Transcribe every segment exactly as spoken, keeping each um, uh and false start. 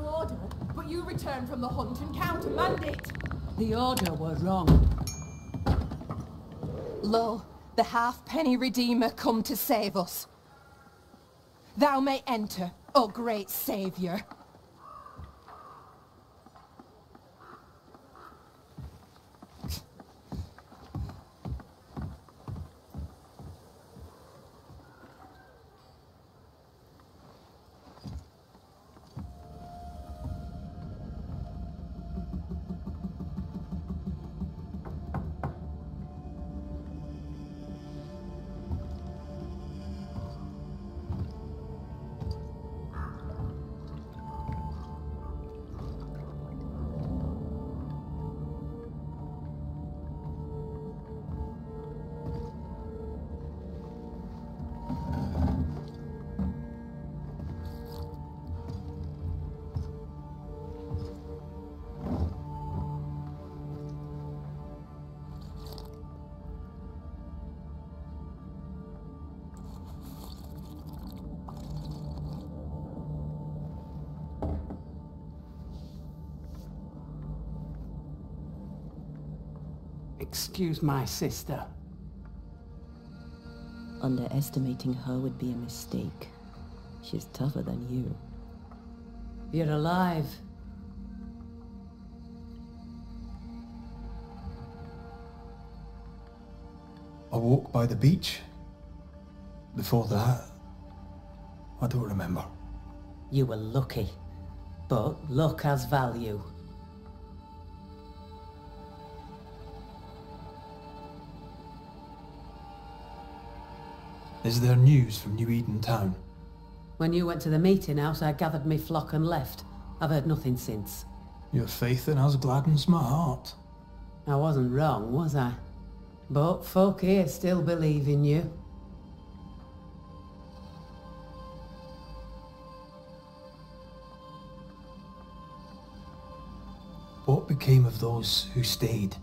no order, but you returned from the hunt and countermand it. The order were wrong. Lo, the halfpenny redeemer come to save us. Thou may enter, O great saviour. Excuse my sister. Underestimating her would be a mistake. She's tougher than you. You're alive. I walked by the beach. Before that, I don't remember. You were lucky, but luck has value. Is there news from New Eden town? When you went to the meeting house, I gathered me flock and left. I've heard nothing since. Your faith in us gladdens my heart. I wasn't wrong, was I? But folk here still believe in you. What became of those who stayed?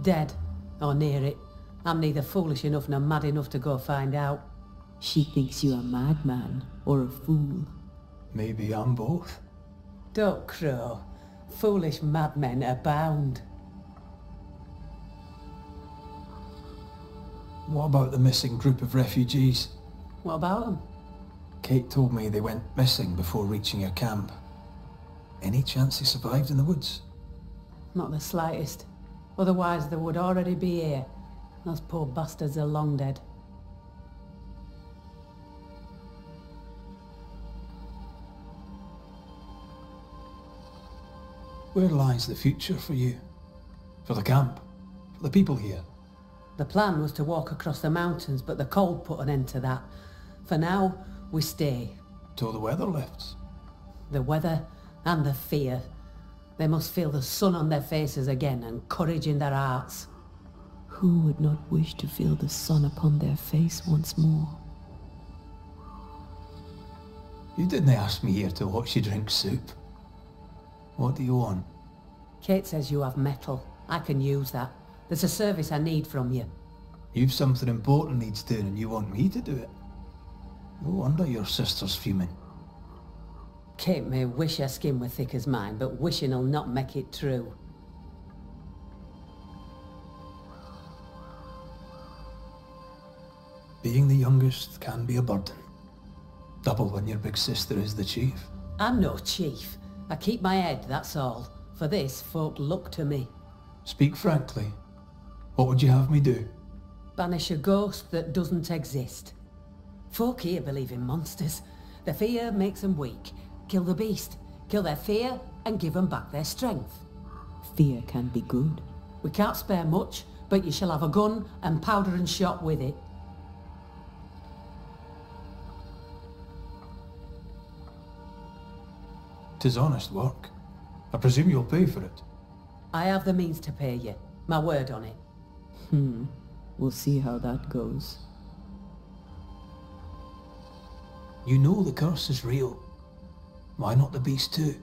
Dead, or near it. I'm neither foolish enough nor mad enough to go find out. She thinks you a madman or a fool. Maybe I'm both. Don't crow. Foolish madmen abound. What about the missing group of refugees? What about them? Kate told me they went missing before reaching your camp. Any chance they survived in the woods? Not the slightest. Otherwise they would already be here. Those poor bastards are long dead. Where lies the future for you? For the camp? For the people here? The plan was to walk across the mountains, but the cold put an end to that. For now, we stay. Till the weather lifts. The weather and the fear. They must feel the sun on their faces again and courage in their hearts. Who would not wish to feel the sun upon their face once more? You didn't ask me here to watch you drink soup. What do you want? Kate says you have metal. I can use that. There's a service I need from you. You've something important needs doing and you want me to do it? No wonder your sister's fuming. Kate may wish her skin were thick as mine, but wishing'll not make it true. Being the youngest can be a burden. Double when your big sister is the chief. I'm no chief. I keep my head, that's all. For this, folk look to me. Speak frankly. What would you have me do? Banish a ghost that doesn't exist. Folk here believe in monsters. Their fear makes them weak. Kill the beast. Kill their fear and give them back their strength. Fear can be good. We can't spare much, but you shall have a gun and powder and shot with it. Tis honest work. I presume you'll pay for it. I have the means to pay you. My word on it. Hmm. We'll see how that goes. You know the curse is real. Why not the beast too?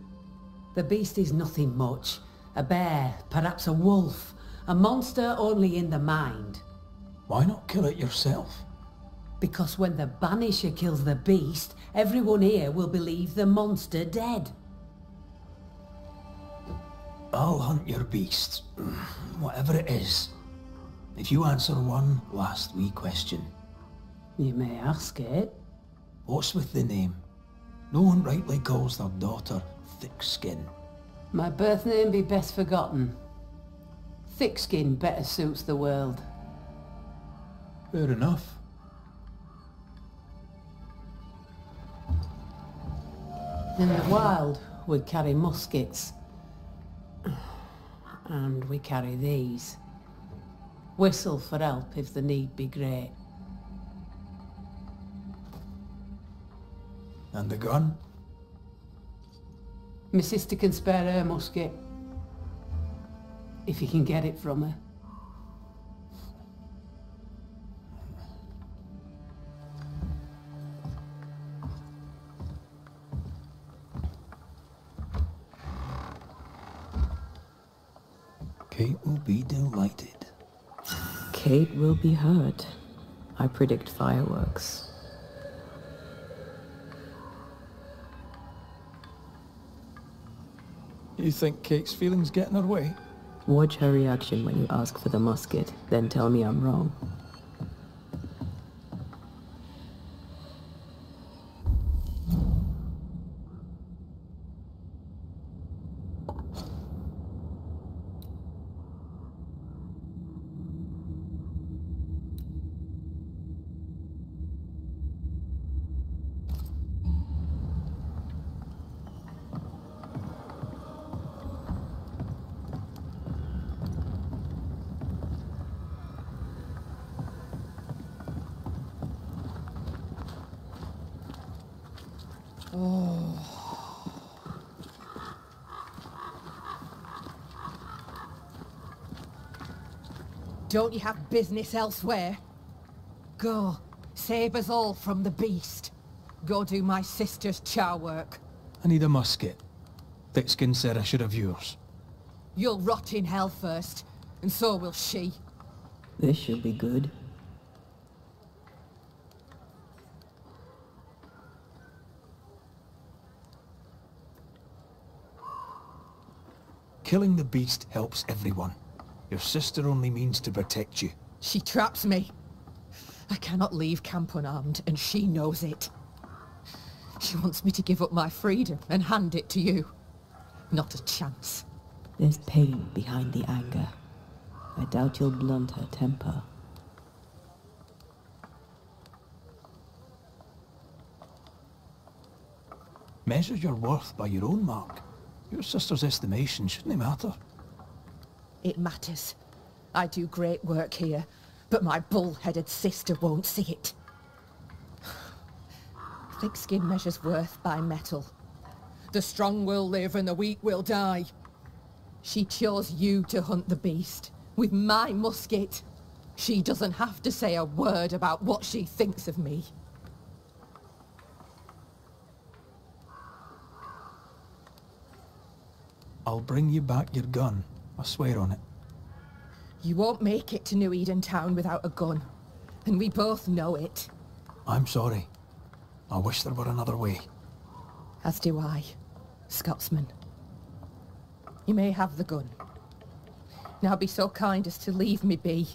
The beast is nothing much. A bear, perhaps a wolf. A monster only in the mind. Why not kill it yourself? Because when the Banisher kills the beast, everyone here will believe the monster dead. I'll hunt your beast, whatever it is, if you answer one last wee question. You may ask it. What's with the name? No one rightly calls their daughter Thickskin. My birth name be best forgotten. Thickskin better suits the world. Fair enough. In the wild, we carry muskets. And we carry these. Whistle for help if the need be great. And the gun? My sister can spare her musket. If you can get it from her. Kate will be delighted. Kate will be hurt. I predict fireworks. You think Kate's feelings get in her way? Watch her reaction when you ask for the musket, then tell me I'm wrong. Don't you have business elsewhere? Go, save us all from the beast. Go do my sister's char work. I need a musket. Thickskin said I should have yours. You'll rot in hell first, and so will she. This should be good. Killing the beast helps everyone. Your sister only means to protect you. She traps me. I cannot leave camp unarmed, and she knows it. She wants me to give up my freedom and hand it to you. Not a chance. There's pain behind the anger. I doubt you'll blunt her temper. Measure your worth by your own mark. Your sister's estimation shouldn't matter. It matters. I do great work here, but my bull-headed sister won't see it. Thickskin measures worth by metal. The strong will live and the weak will die. She chose you to hunt the beast with my musket. She doesn't have to say a word about what she thinks of me. I'll bring you back your gun. I swear on it. You won't make it to New Eden town without a gun, and we both know it. I'm sorry. I wish there were another way. As do I, Scotsman. You may have the gun. Now be so kind as to leave me be.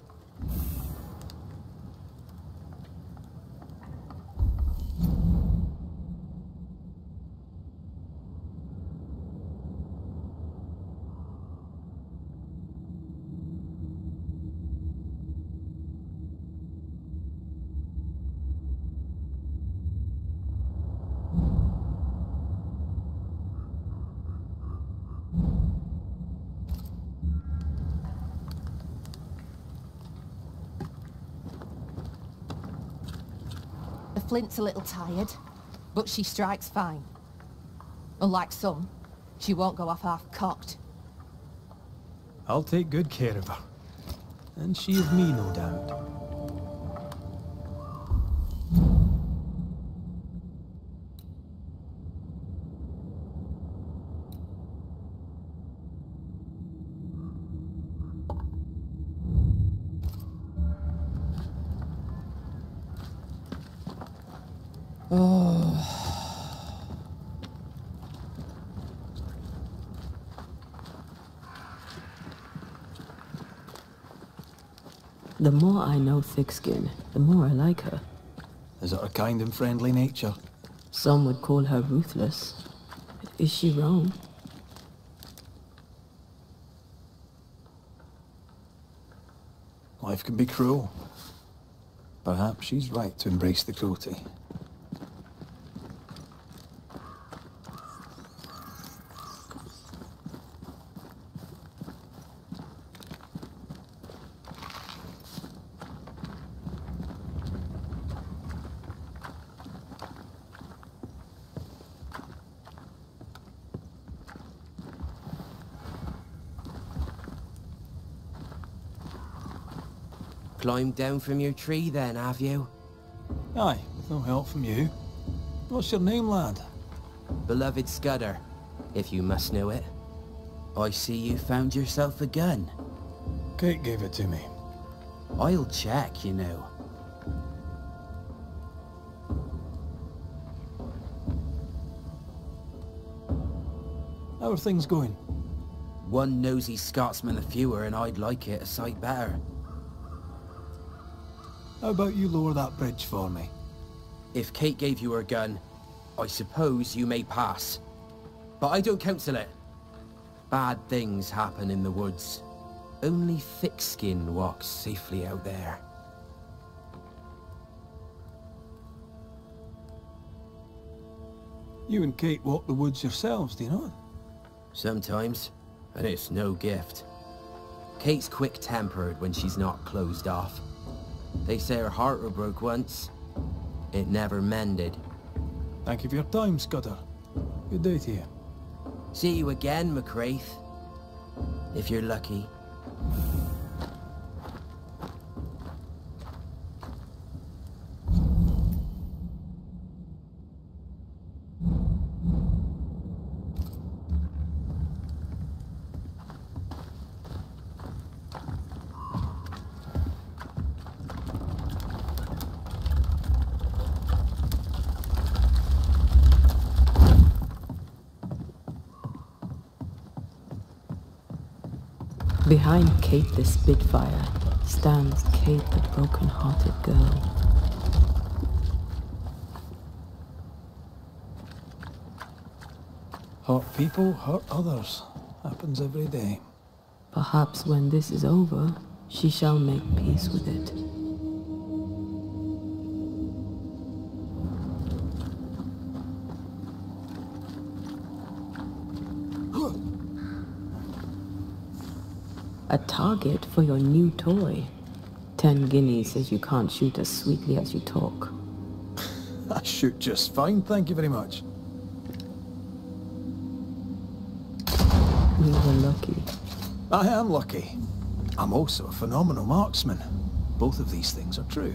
Flint's a little tired, but she strikes fine. Unlike some, she won't go off half-cocked. I'll take good care of her. And she of me, no doubt. The more I know Thickskin, the more I like her. Is it her kind and friendly nature? Some would call her ruthless. Is she wrong? Life can be cruel. Perhaps she's right to embrace the cruelty. Climbed down from your tree then, have you? Aye, with no help from you. What's your name, lad? Beloved Scudder, if you must know it. I see you found yourself a gun. Kate gave it to me. I'll check, you know. How are things going? One nosy Scotsman the fewer, and I'd like it a sight better. How about you lower that bridge for me? If Kate gave you her gun, I suppose you may pass. But I don't counsel it. Bad things happen in the woods. Only Thickskin walks safely out there. You and Kate walk the woods yourselves, do you not? Sometimes, and it's no gift. Kate's quick-tempered when she's not closed off. They say her heart were broke once. It never mended. Thank you for your time, Scudder. Good day to you. See you again, McWraith. If you're lucky. Behind Kate the Spitfire stands Kate the broken-hearted girl. Hurt people hurt others. Happens every day. Perhaps when this is over, she shall make peace with it. A target for your new toy. Ten guineas says you can't shoot as sweetly as you talk. I shoot just fine, thank you very much. You were lucky. I am lucky. I'm also a phenomenal marksman. Both of these things are true.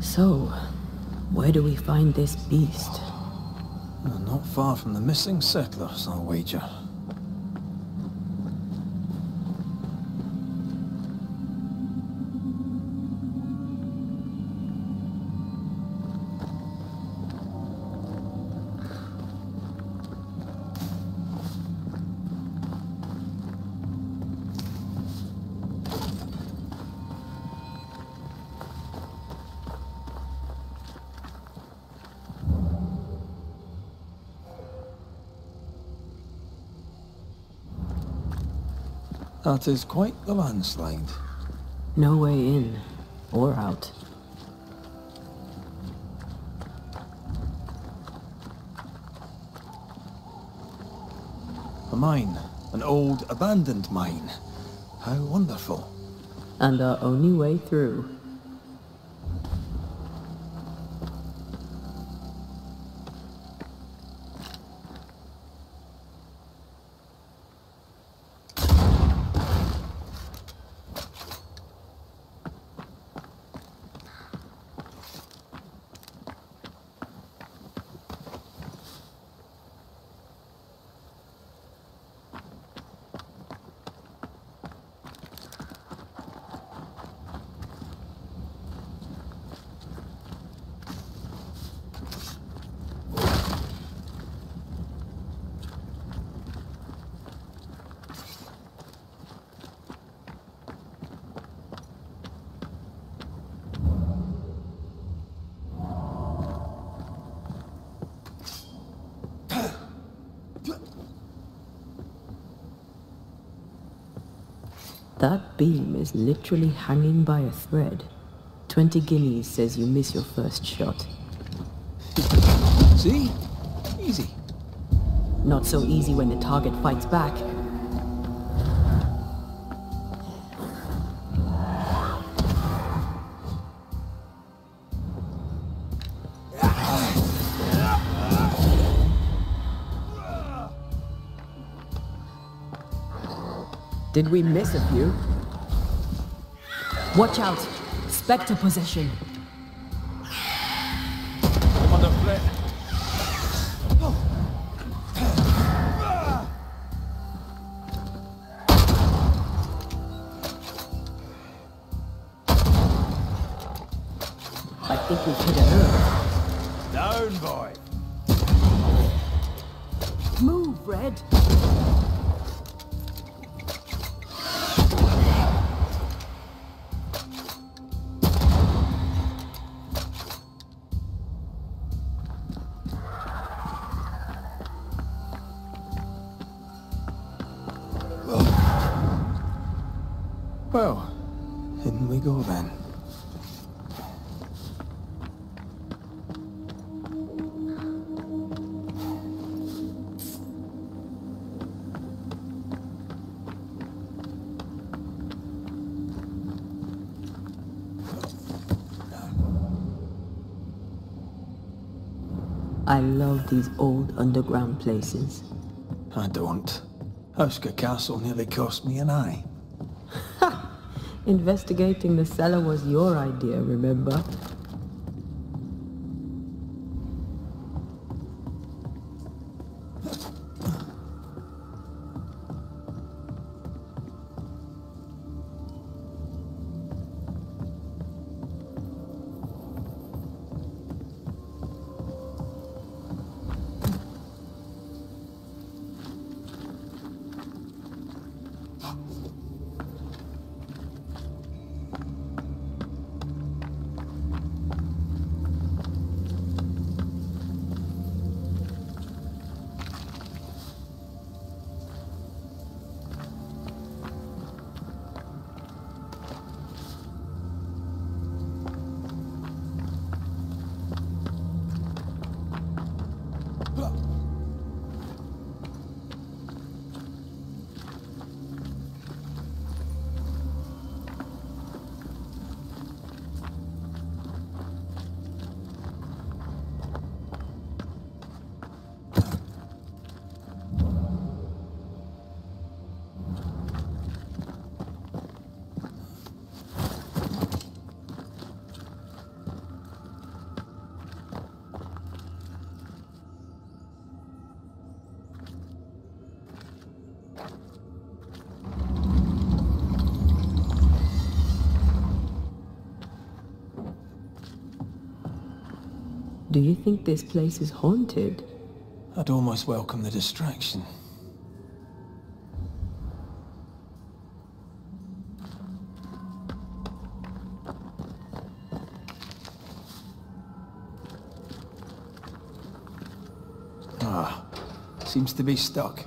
So, where do we find this beast? Well, not far from the missing settlers, I'll wager. That is quite the landslide. No way in, or out. A mine. An old, abandoned mine. How wonderful. And our only way through. That beam is literally hanging by a thread. Twenty guineas says you miss your first shot. See? Easy. Not so easy when the target fights back. Did we miss a few? Watch out! Spectre possession! I'm on the flip! I think we hit an earth. Down, boy! Move, Red! Well, in we go then. I love these old underground places. I don't. Oscar Castle nearly cost me an eye. Investigating the cellar was your idea, remember? Do you think this place is haunted? I'd almost welcome the distraction. Ah, seems to be stuck.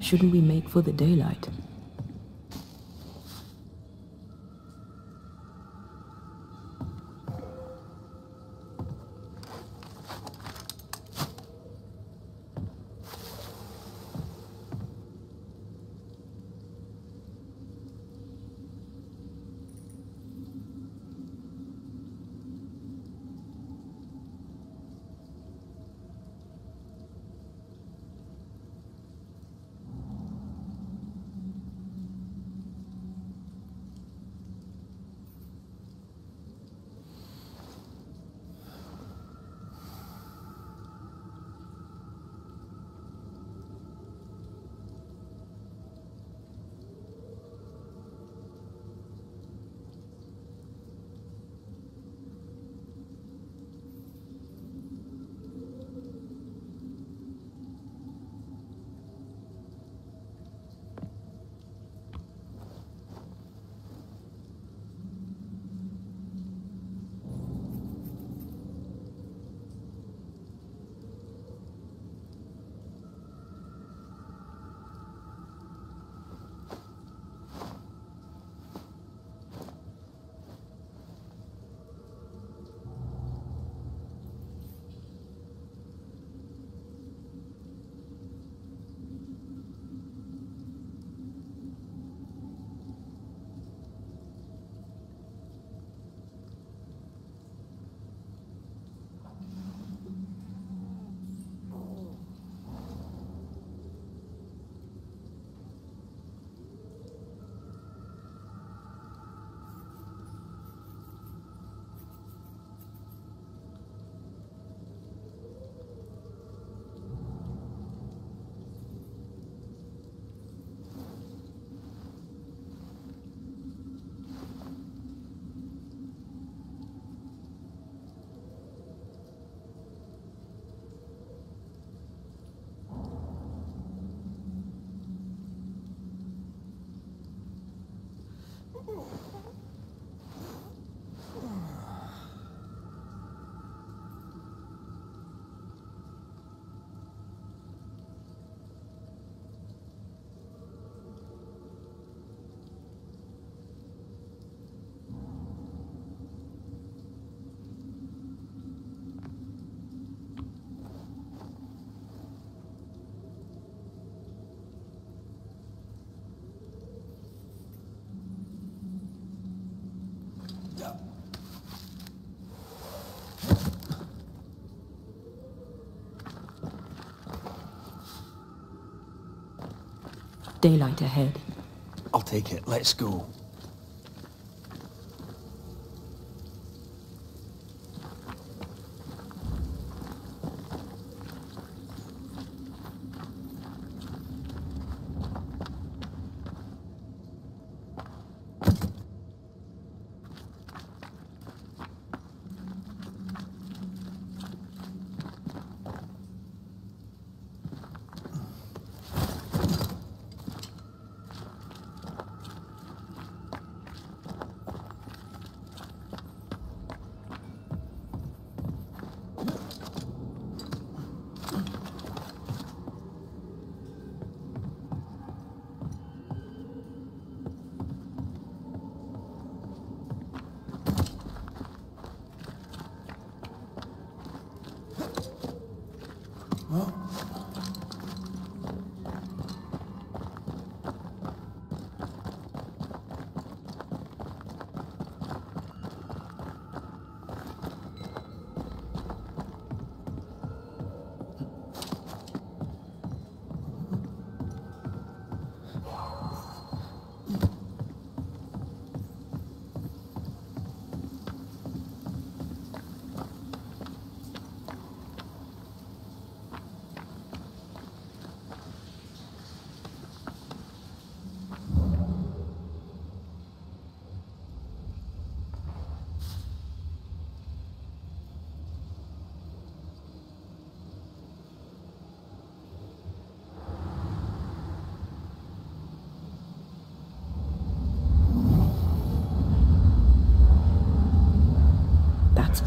Shouldn't we make for the daylight? Daylight ahead. I'll take it. Let's go.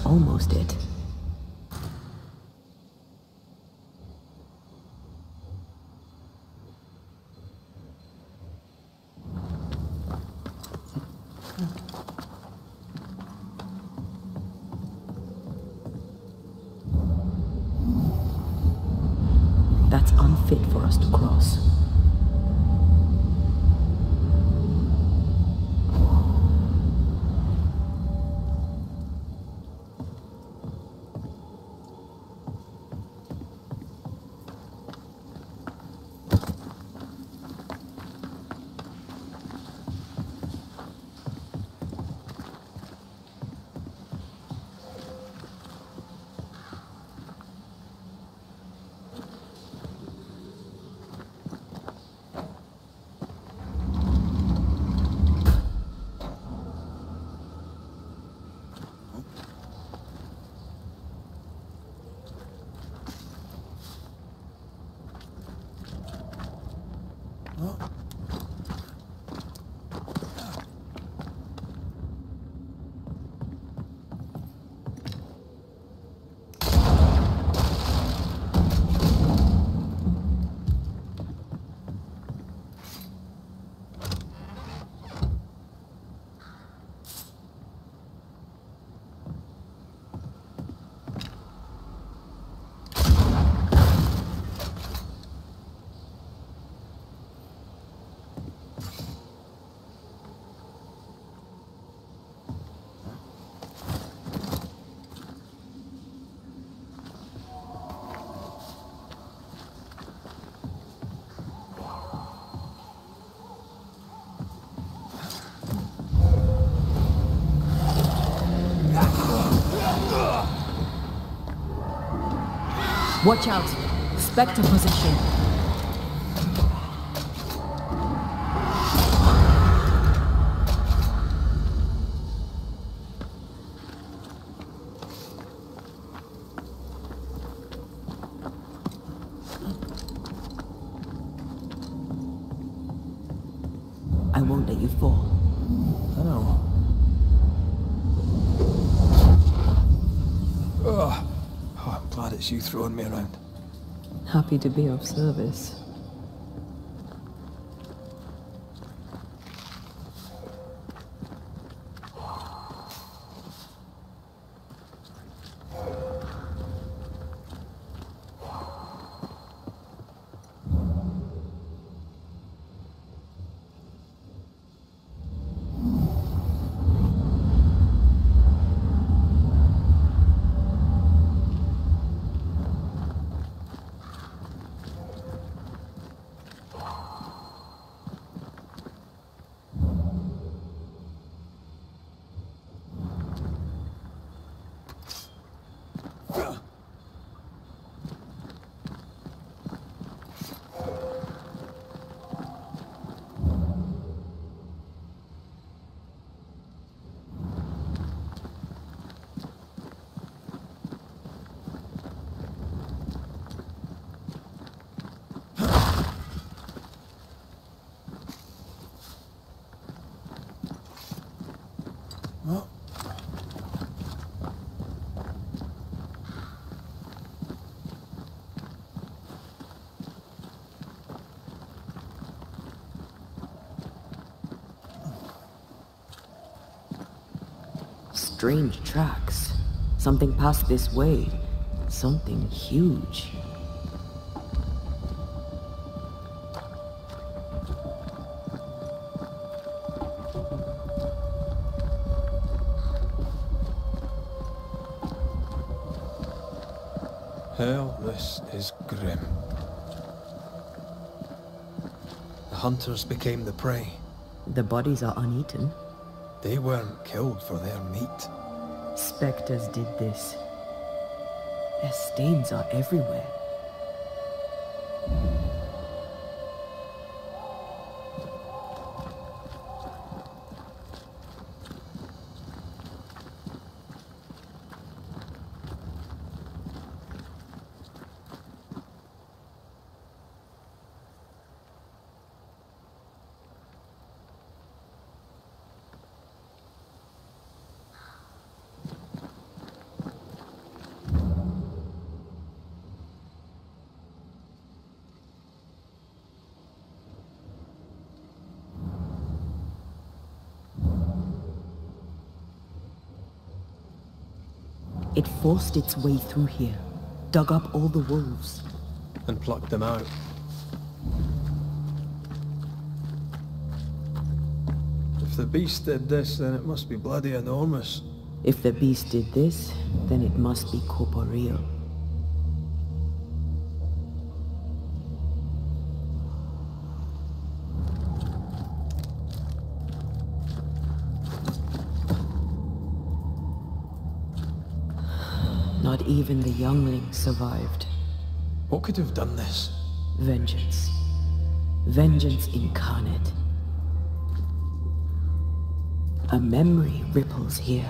almost it. That's unfit for us to cross. Watch out! Spectre position. I won't let you fall. Oh. Ugh. Glad it's you throwing me around. Happy to be of service. Strange tracks. Something passed this way. Something huge. Hell, this is grim. The hunters became the prey. The bodies are uneaten. They weren't killed for their meat. Spectres did this. Their stains are everywhere. It forced its way through here, dug up all the wolves. And plucked them out. If the beast did this, then it must be bloody enormous. If the beast did this, then it must be corporeal. Not even the youngling survived. What could have done this? Vengeance. Vengeance incarnate. A memory ripples here.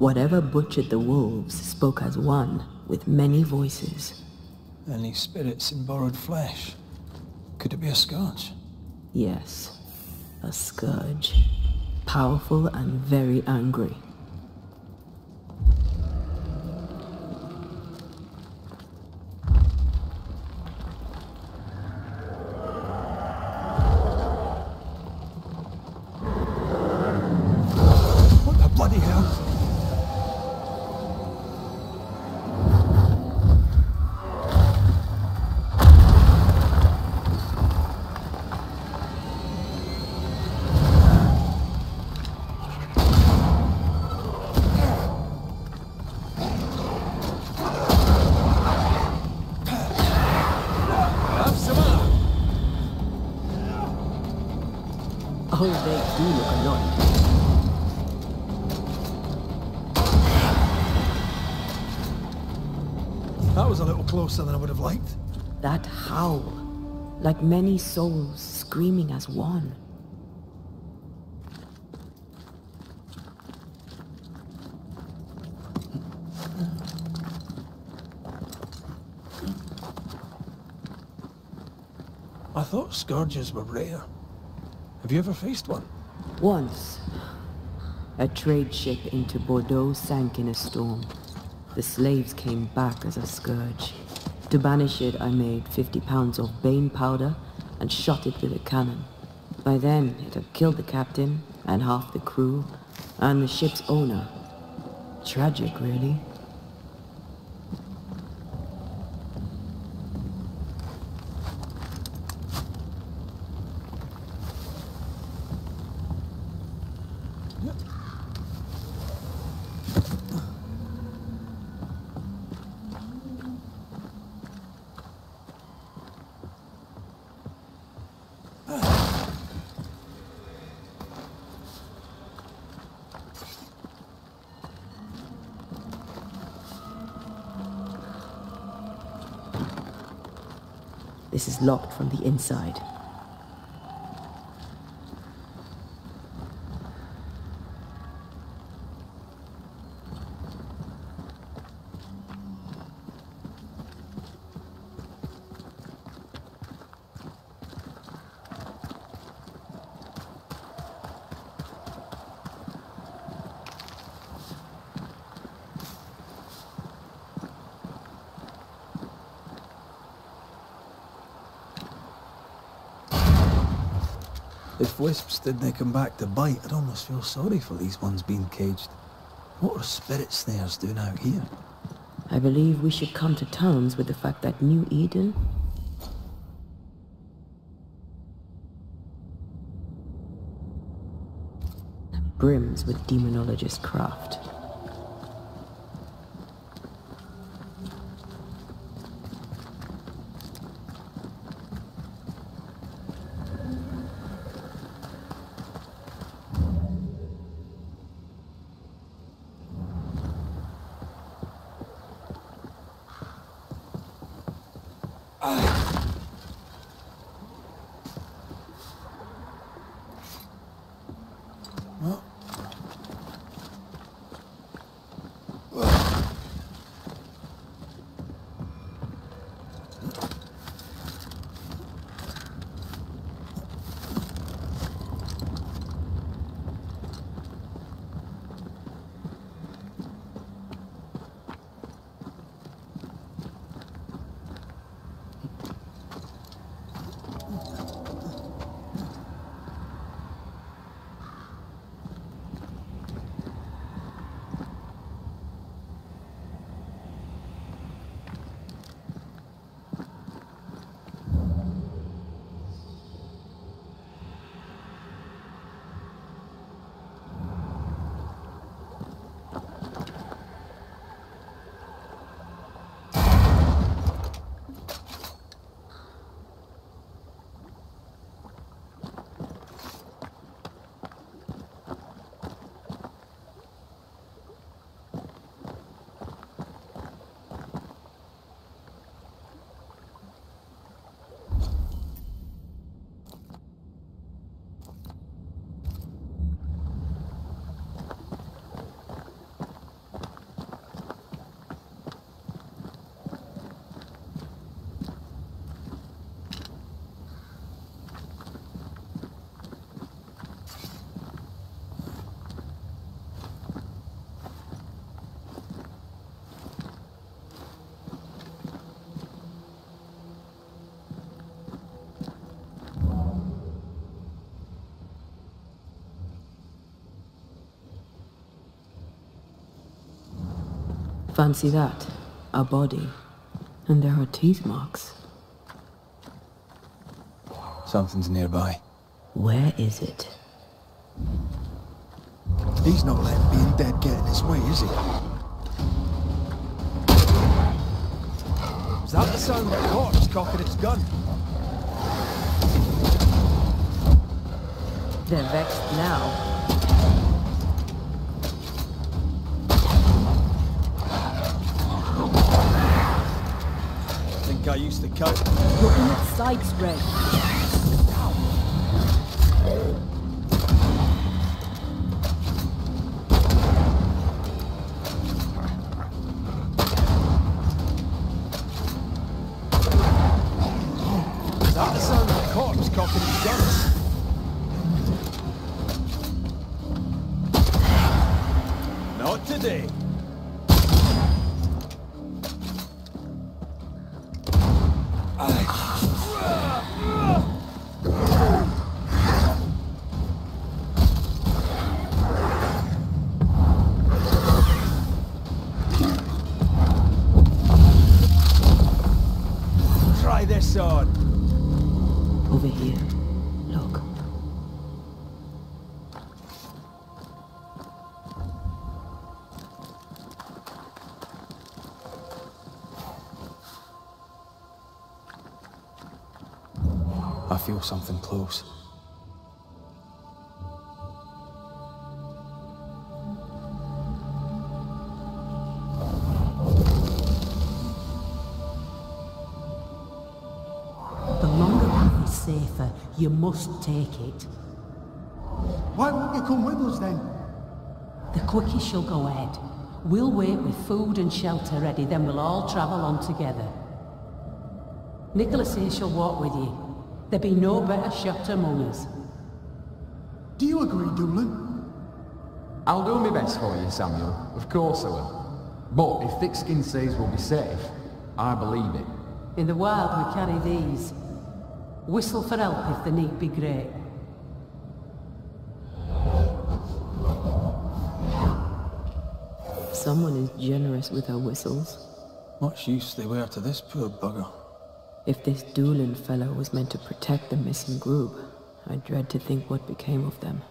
Whatever butchered the wolves spoke as one, with many voices. Any spirits in borrowed flesh? Could it be a scourge? Yes, a scourge. Powerful and very angry. Closer than I would have liked. That howl, like many souls screaming as one. I thought scourges were rare. Have you ever faced one? Once. A trade ship into Bordeaux sank in a storm. The slaves came back as a scourge. To banish it, I made fifty pounds of bane powder and shot it with a cannon. By then, it had killed the captain and half the crew and the ship's owner. Tragic, really. This is locked from the inside. If wisps didn't come back to bite, I'd almost feel sorry for these ones being caged. What are spirit snares doing out here? I believe we should come to terms with the fact that New Eden... brims with demonologist craft. Fancy that. A body. And there are teeth marks. Something's nearby. Where is it? He's not letting being dead get in his way, is he? Is that the sound of a corpse cocking its gun? They're vexed now. I used to cope. You're in its side spread. Is that the sound of a corpse cocking his guns? Not today. Feel something close. The longer path is safer. You must take it. Why won't you come with us then? The quickest she'll go ahead. We'll wait with food and shelter ready, then we'll all travel on together. Nicholas here shall walk with you. There be no better shot among us. Do you agree, Dumlin? I'll do my best for you, Samuel. Of course I will. But if Thickskin says we'll be safe, I believe it. In the wild we carry these. Whistle for help if the need be great. Someone is generous with her whistles. Much use they were to this poor bugger. If this Dumlin fellow was meant to protect the missing group, I dread to think what became of them.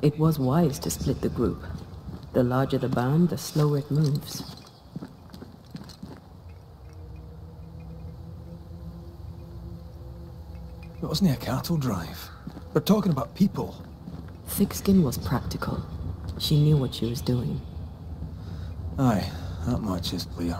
It was wise to split the group. The larger the band, the slower it moves. It wasn't a cattle drive. They're talking about people. Thickskin was practical. She knew what she was doing. Aye, that much is clear.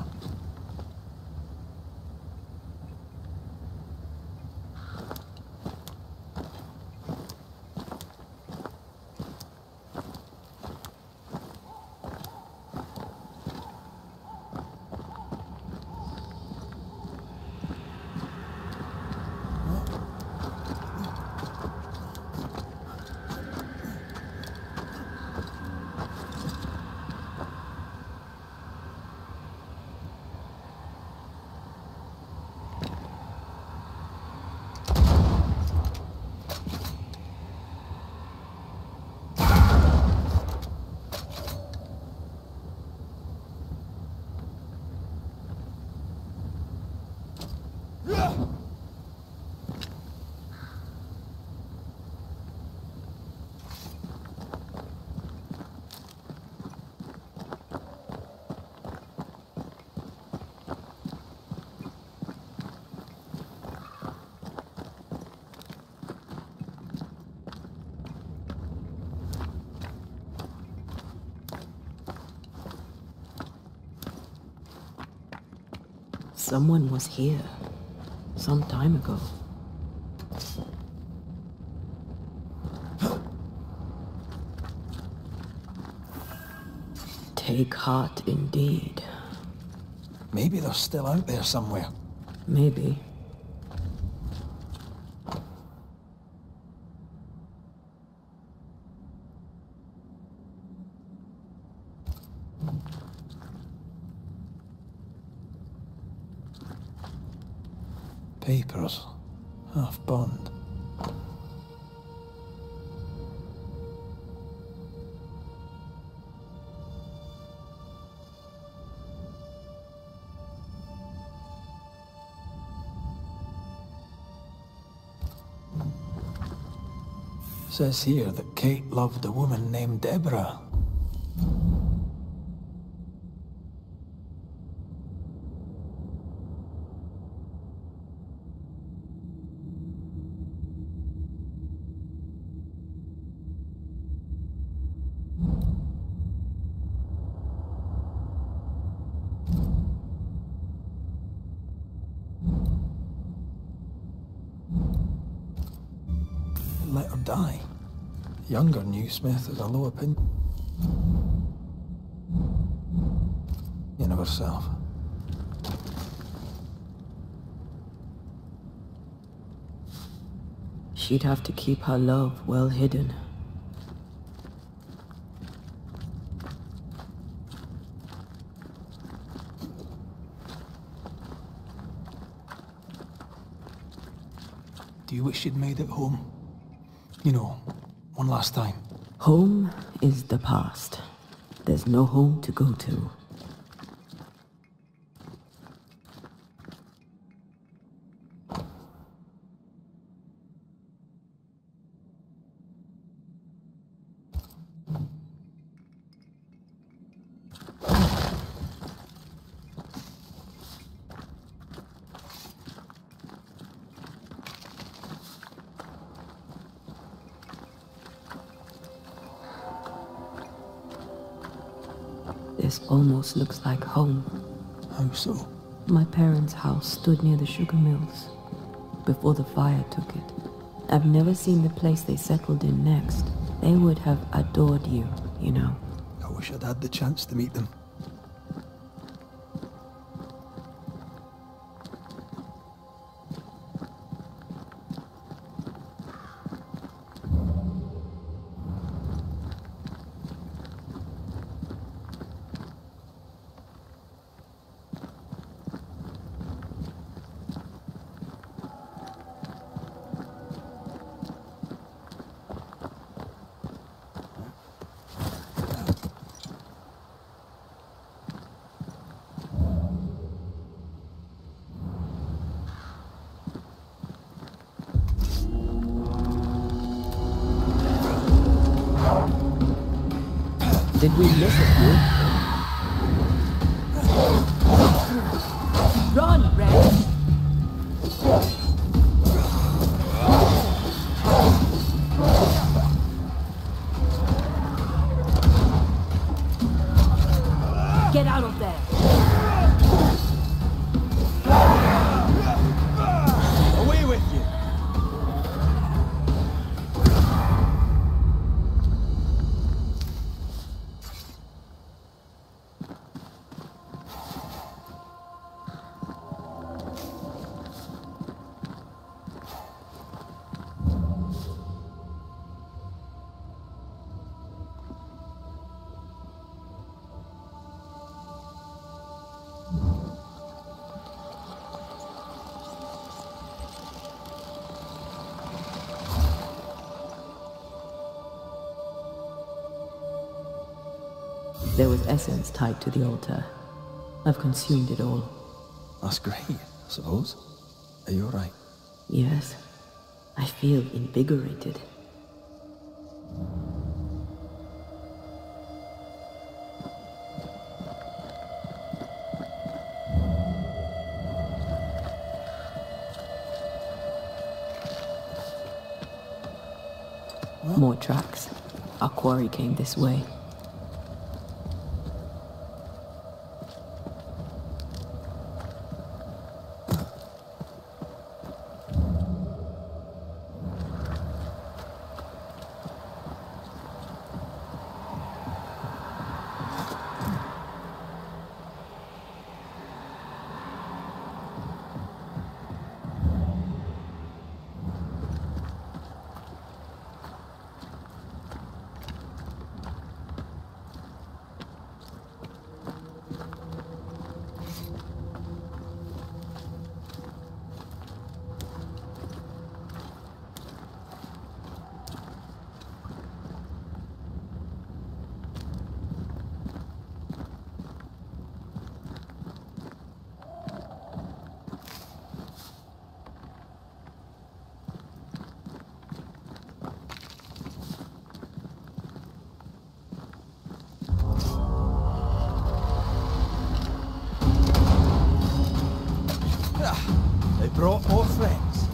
Someone was here, some time ago. Take heart indeed. Maybe they're still out there somewhere. Maybe. Papers. Half burned. It says here that Kate loved a woman named Deborah. Let her die. Younger Newsmith is a low opinion of herself. She'd have to keep her love well hidden. Do you wish she'd made it home? You know, one last time. Home is the past. There's no home to go to. This almost looks like home. How so? My parents' house stood near the sugar mills before the fire took it. I've never seen the place they settled in next. They would have adored you, you know. I wish I'd had the chance to meet them. Did we look at you? There was essence tied to the altar. I've consumed it all. That's great, I suppose. Are you alright? Yes. I feel invigorated. What? More tracks. Our quarry came this way. They brought more friends.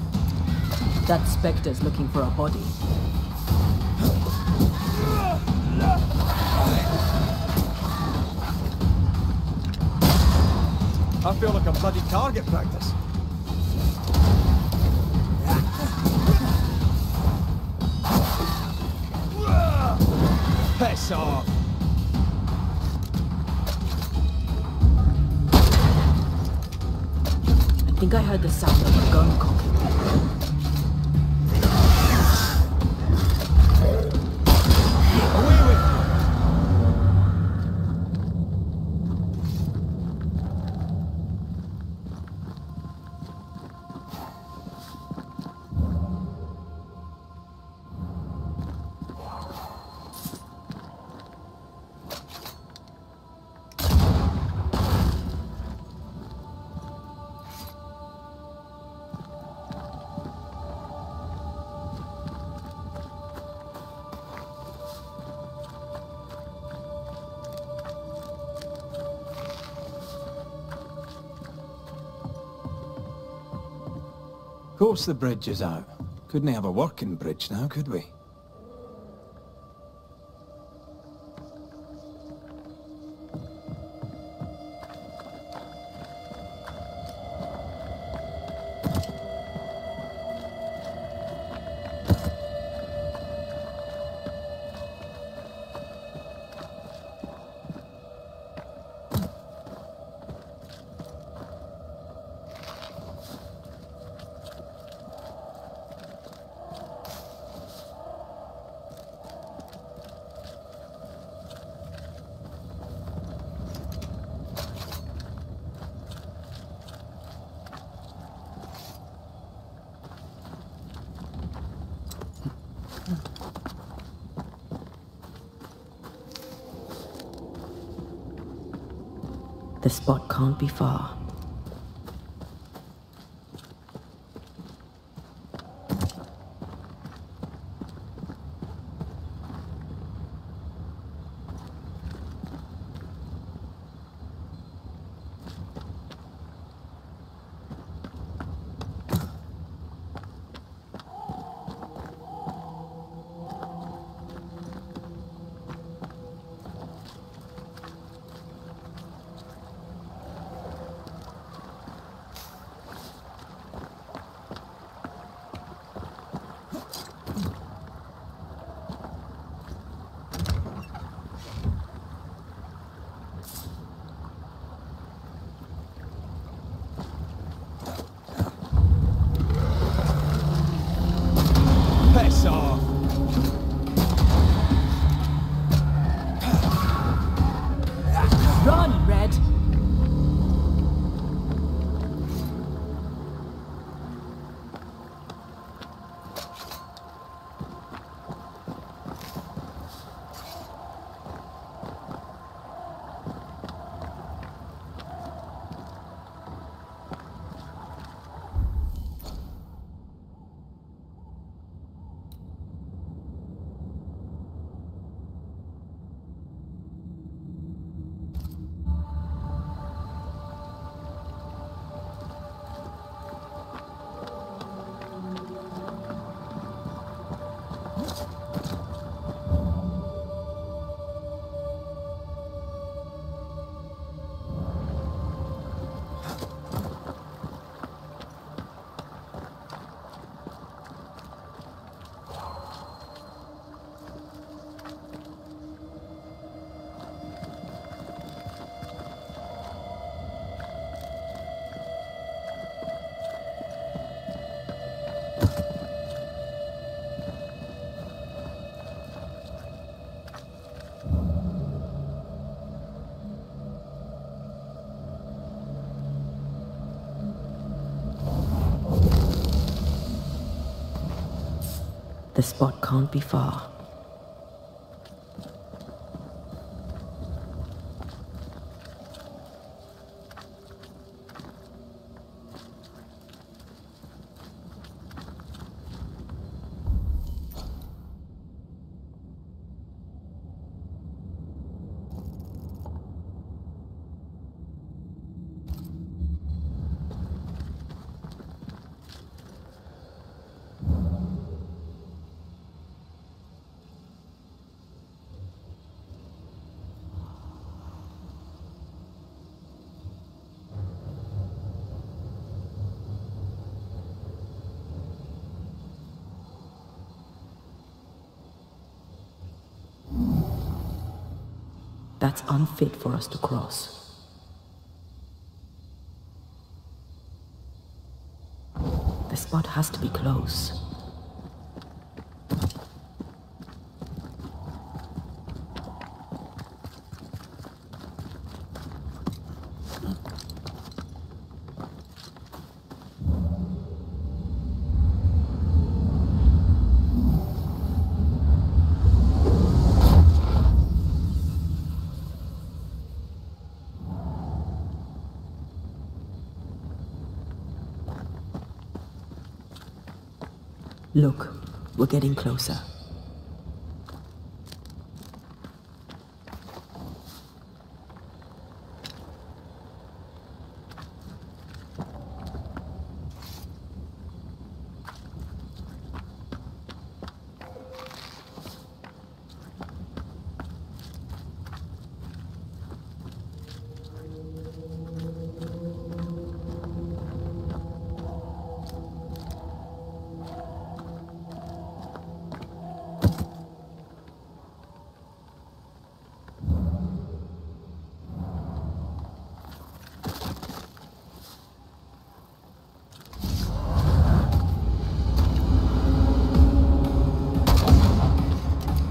That specter's looking for a body. I feel like a bloody target practice. Piss off! I think I heard the sound of a gun cocking. Of course the bridge is out. Couldn't have a working bridge now, could we? The spot can't be far. The spot can't be far. that's unfit for us to cross. The spot has to be close. Look, we're getting closer.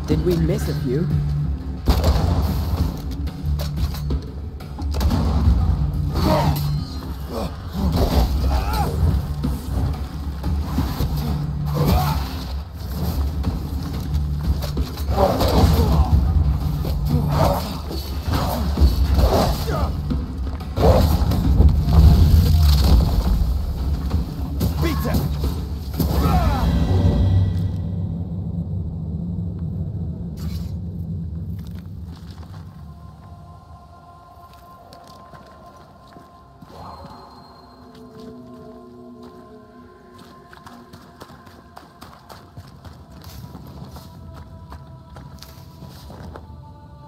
Did we miss a few?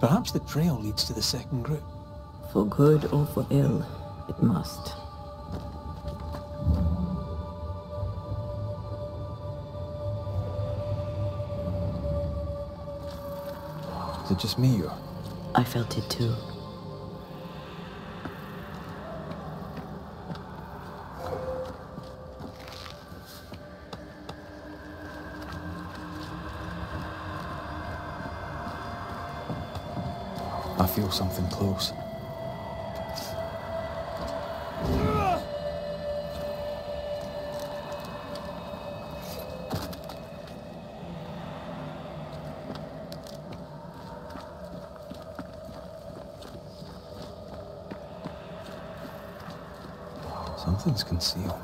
Perhaps the trail leads to the second group. For good or for ill, it must. Is it just me, or...? I felt it too. I feel something close. Something's concealed.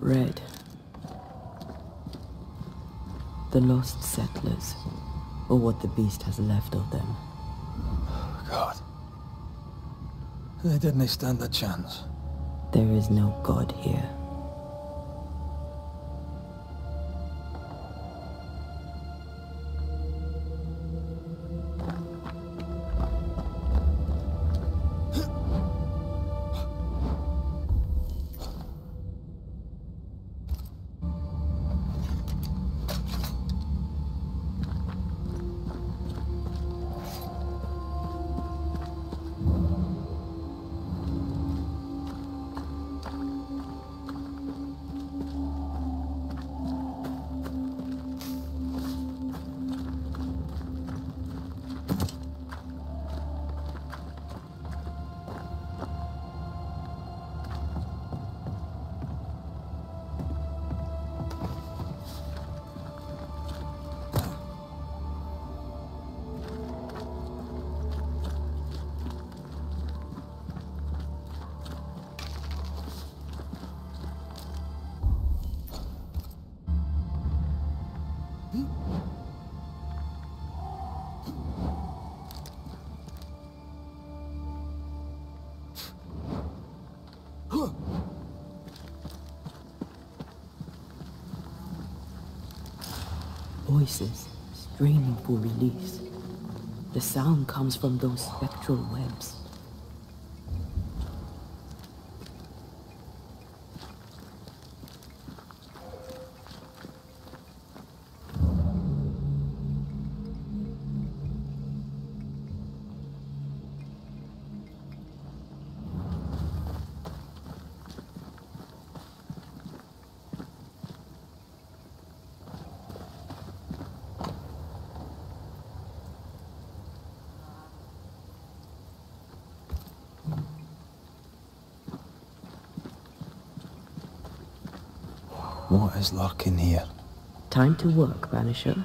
Red. The lost settlers, or what the beast has left of them. God. They didn't stand a chance. There is no God here. voices straining for release. The sound comes from those spectral webs. What is lurking here? Time to work, Banisher.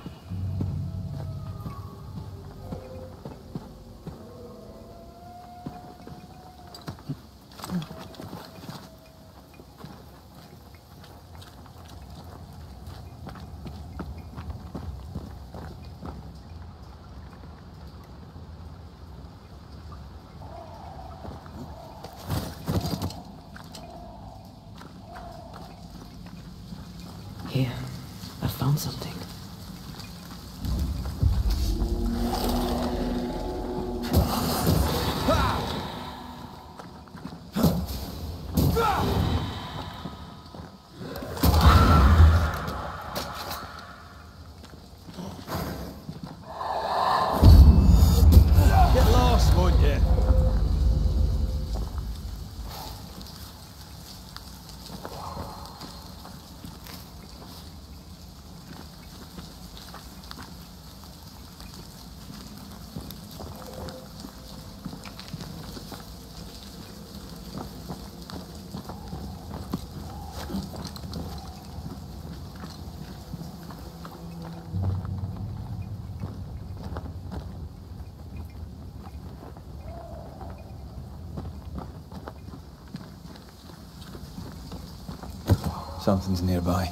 Something's nearby.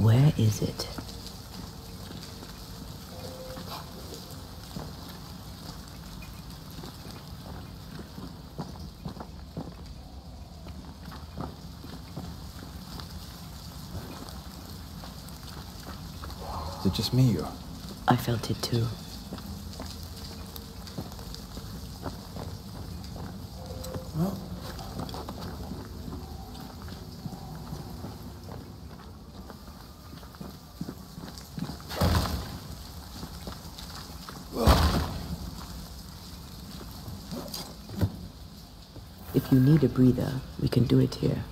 Where is it? Is it just me or? I felt it too. If you need a breather, we can do it here.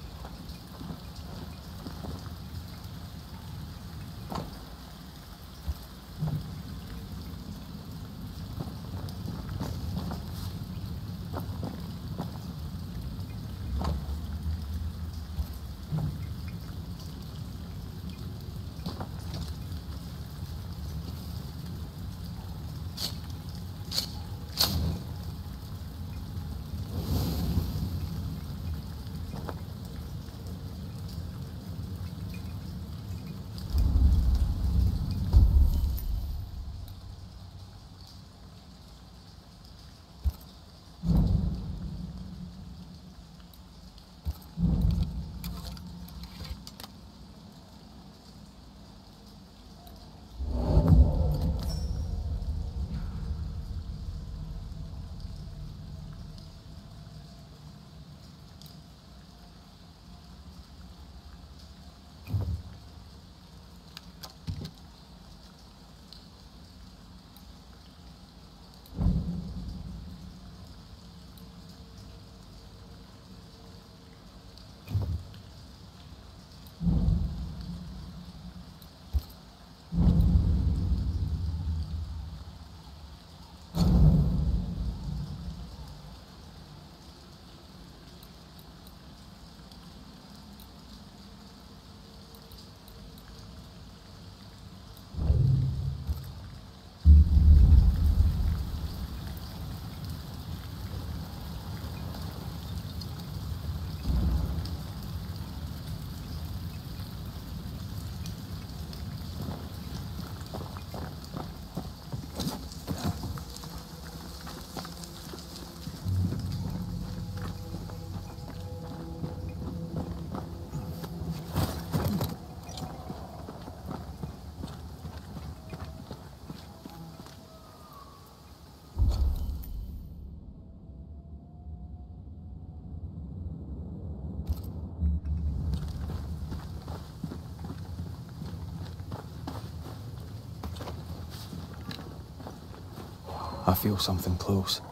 I feel something close.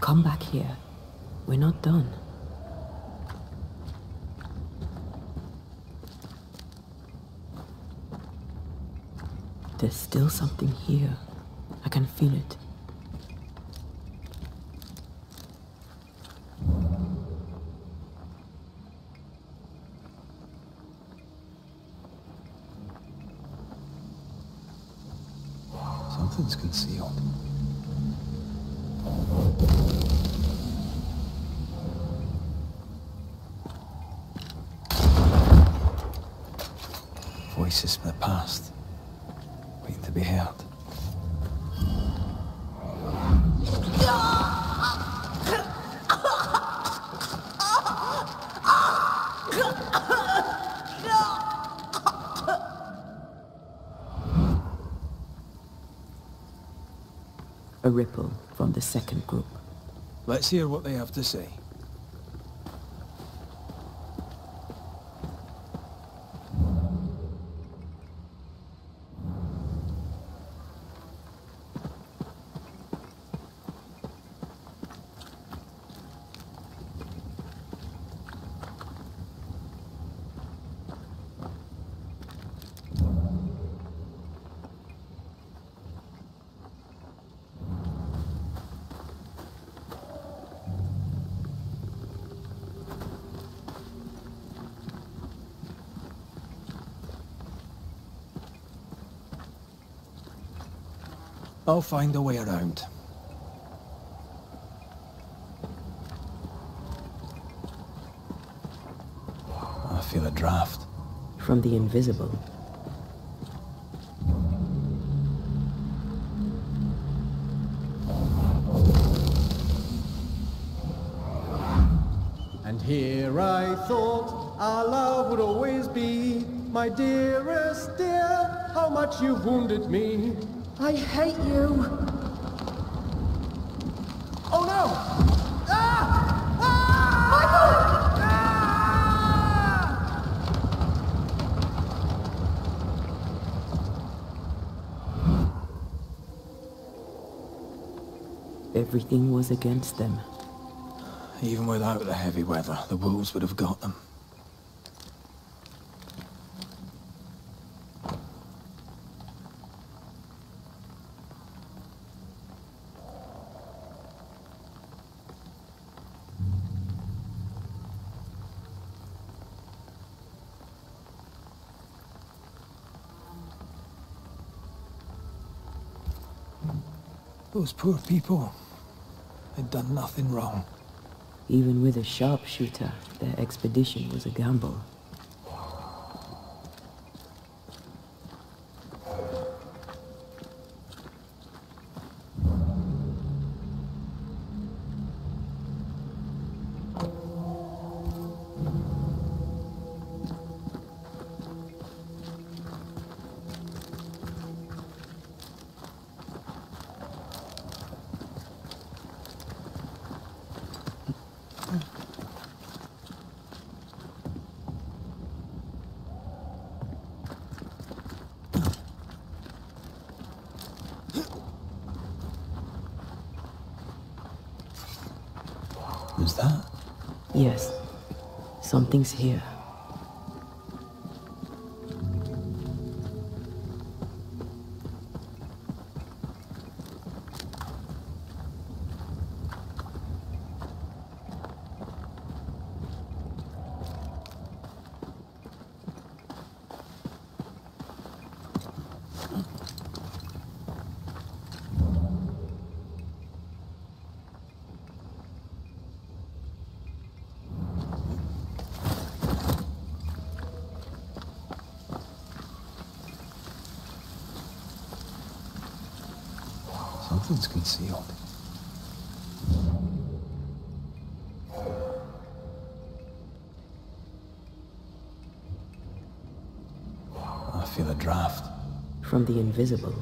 Come back here. We're not done. There's still something here. I can feel it. Something's concealed. Voices from the past, waiting to be heard. A ripple from the second group. Let's hear what they have to say. I'll find a way around. I feel a draft. From the invisible. And here I thought our love would always be. My dearest dear, how much you've wounded me. I hate you. Oh no! Ah! Ah! Ah! Everything was against them. Even without the heavy weather, the wolves would have got them. Those poor people, they'd done nothing wrong. Even with a sharpshooter, their expedition was a gamble. Is that? Yes. Something's here. Something's concealed. I feel a draft. From the invisible.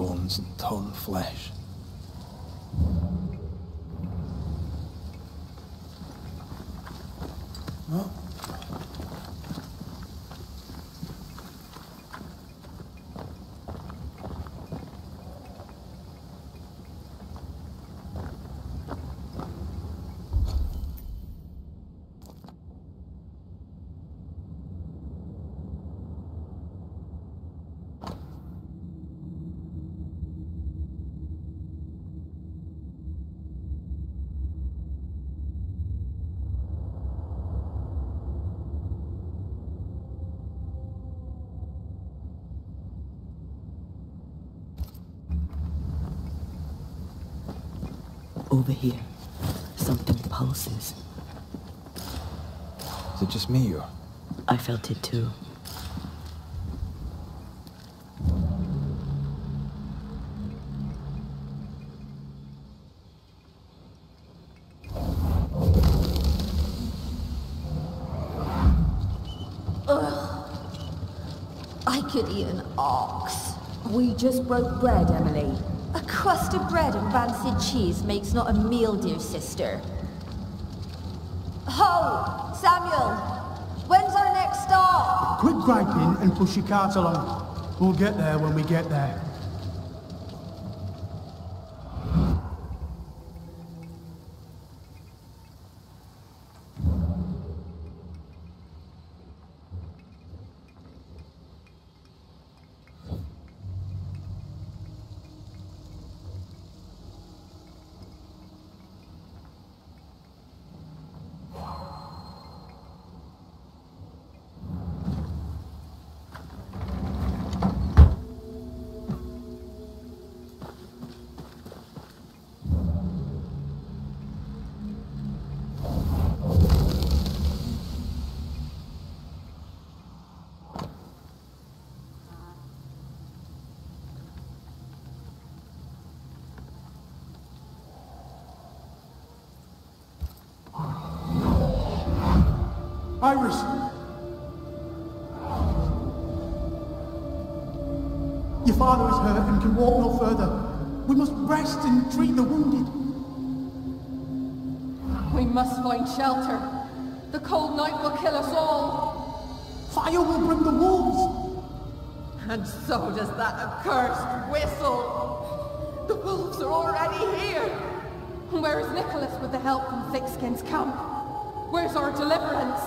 bones and torn flesh. Well, over here, something pulses. Is it just me or? I felt it too. Ugh. I could eat an ox. We just broke bread, Emily. A crust of bread and rancid cheese makes not a meal, dear sister. Ho! Samuel! When's our next stop? Quit griping and push your cart along. We'll get there when we get there. Iris! Your father is hurt and can walk no further. We must rest and treat the wounded. We must find shelter. The cold night will kill us all. Fire will bring the wolves. And so does that accursed whistle. The wolves are already here. Where is Nicholas with the help from Thickskin's camp? Where's our deliverance?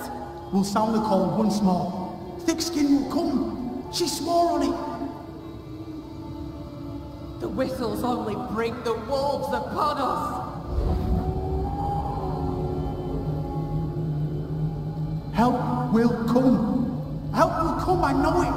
We'll sound the call once more. Thickskin will come. She swore on it. The whistles only bring the wolves upon us. Help will come. Help will come, I know it.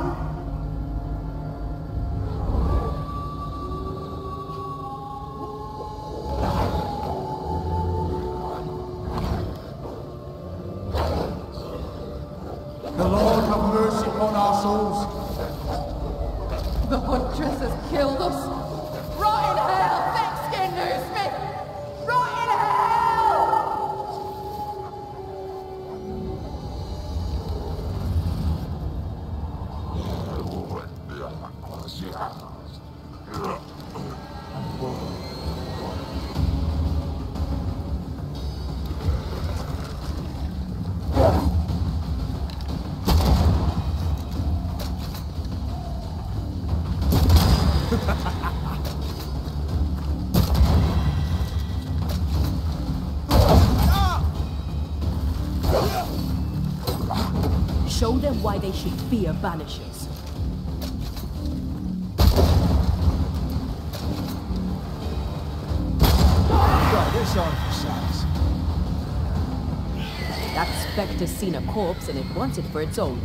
Show them why they should fear Banishers. Got this on for size. That specter's seen a corpse and it wants it for its own.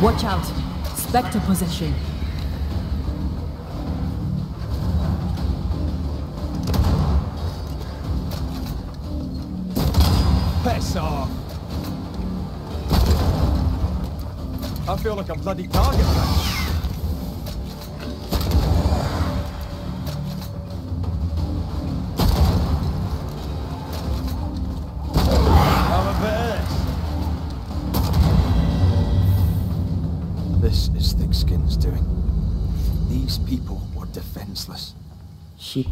Watch out! Spectre possession! Piss off! I feel like a bloody target. I'm a beast. This is Thickskin's doing. These people were defenseless. She...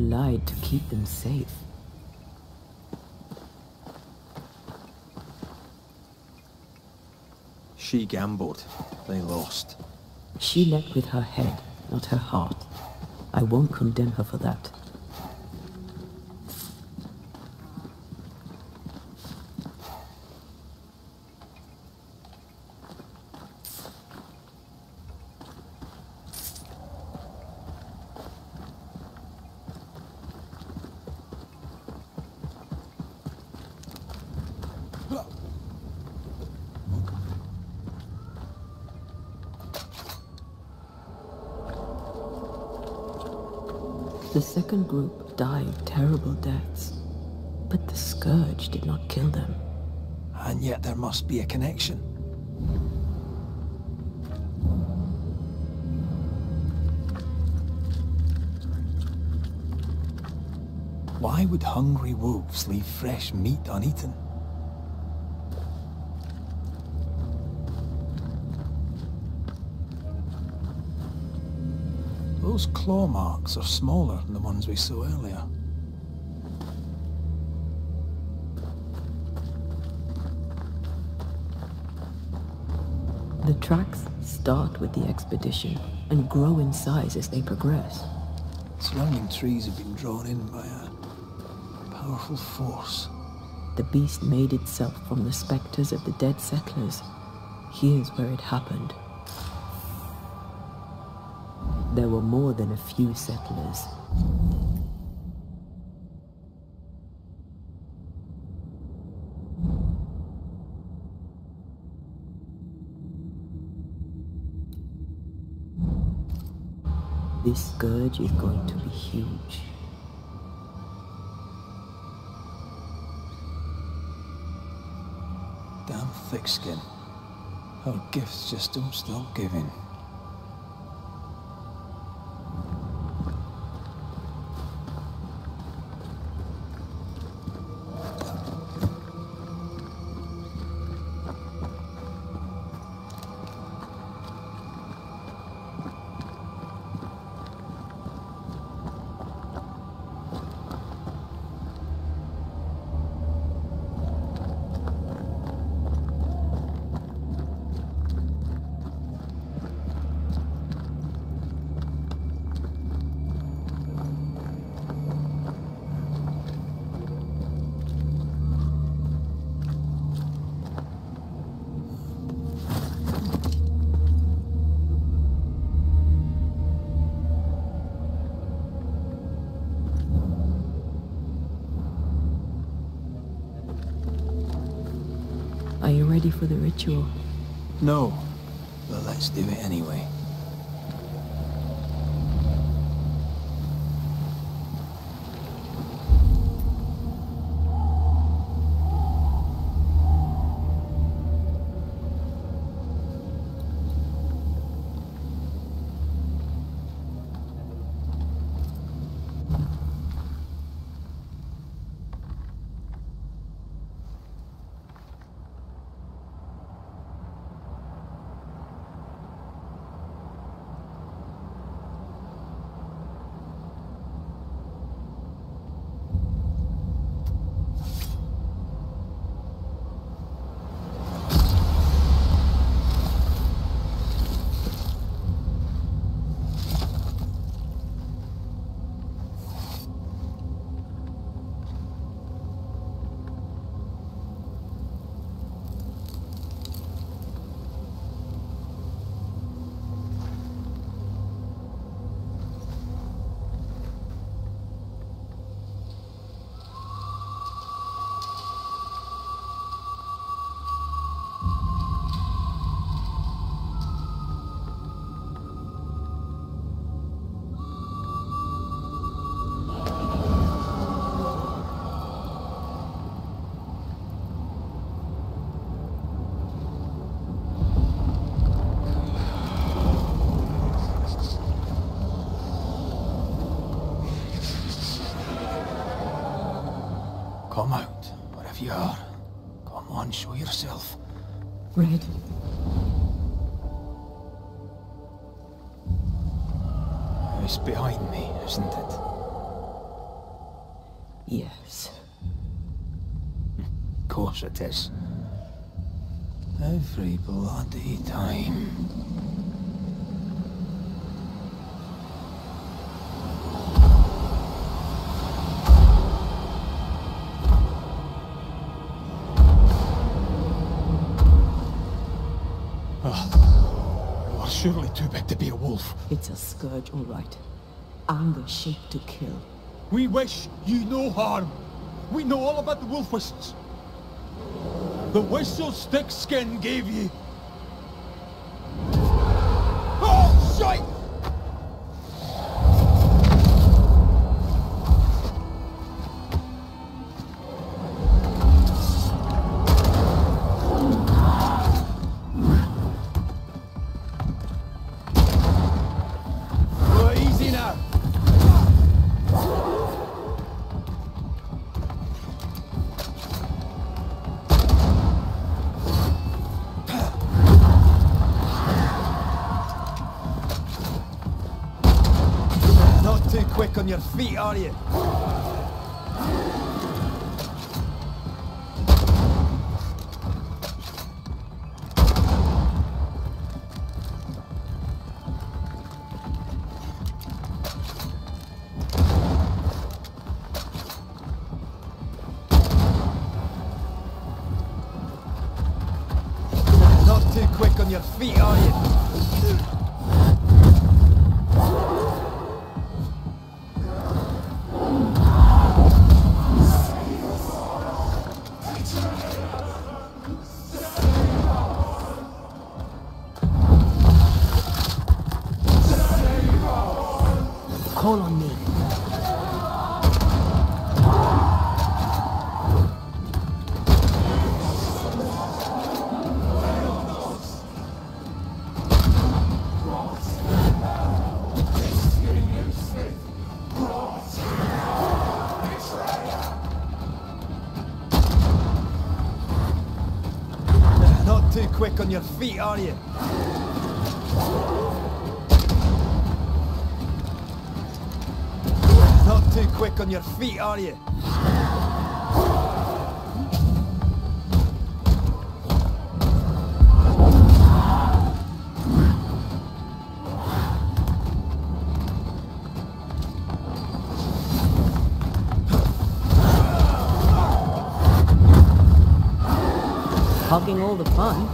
lied to keep them safe. She gambled. They lost. She led with her head, not her heart. I won't condemn her for that. The second group died terrible deaths, but the scourge did not kill them. And yet there must be a connection. Why would hungry wolves leave fresh meat uneaten? Those claw marks are smaller than the ones we saw earlier. The tracks start with the expedition and grow in size as they progress. Surrounding trees have been drawn in by a powerful force. The beast made itself from the specters of the dead settlers. Here's where it happened. There were more than a few settlers. This scourge is going to be huge. Damn Thickskin. Her gifts just don't stop giving. Are you ready for the ritual? No, but let's do it anyway. Come out, but if you are, come on, show yourself. Red. It's behind me, isn't it? Yes. Of course it is. Every bloody time. Surely too big to be a wolf. It's a scourge, all right. Anger shaped to kill. We wish you no harm. We know all about the wolf whistles. The whistles Thickskin gave you. Oh, shite! Your feet, are you? Not too quick on your feet, are you? Quick on your feet, are you? Not too quick on your feet, are you? Hugging all the fun.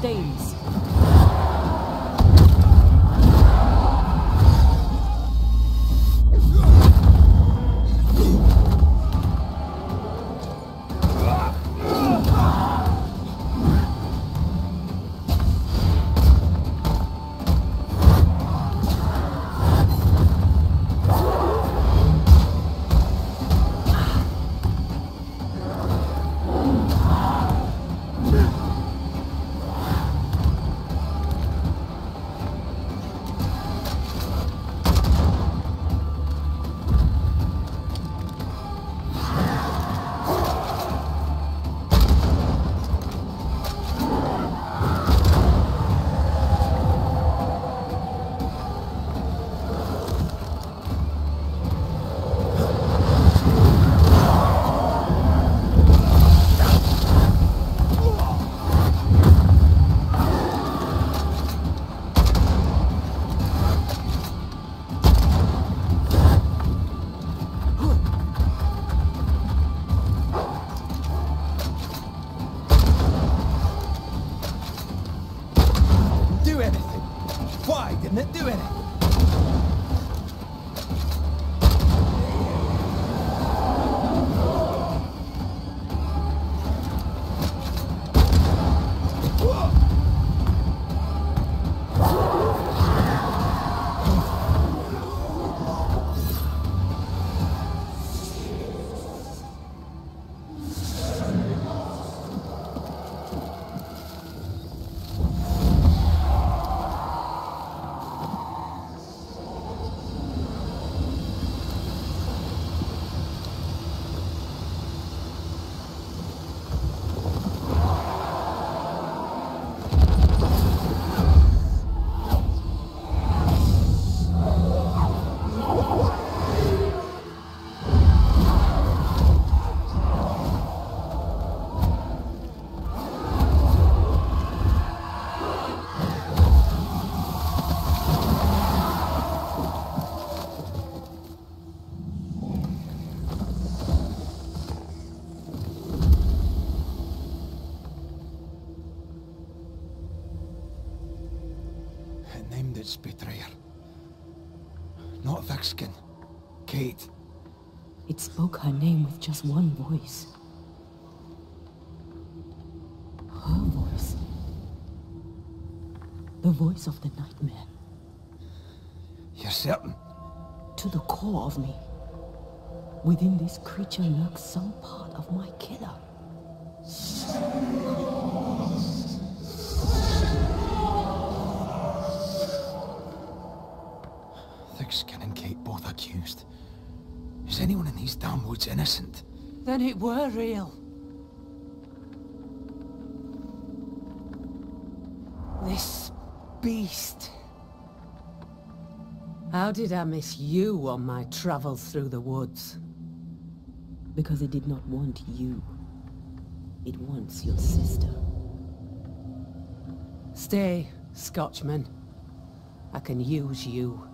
Days. sitting there doing it. Thickskin. Kate. It spoke her name with just one voice. Her voice. The voice of the nightmare. You're certain? To the core of me. Within this creature lurks some part of my killer. Thickskin and Kate both accused. Is anyone in these damn woods innocent? Then it were real. This beast. How did I miss you on my travels through the woods? Because it did not want you. It wants your sister. Stay, Scotchman. I can use you.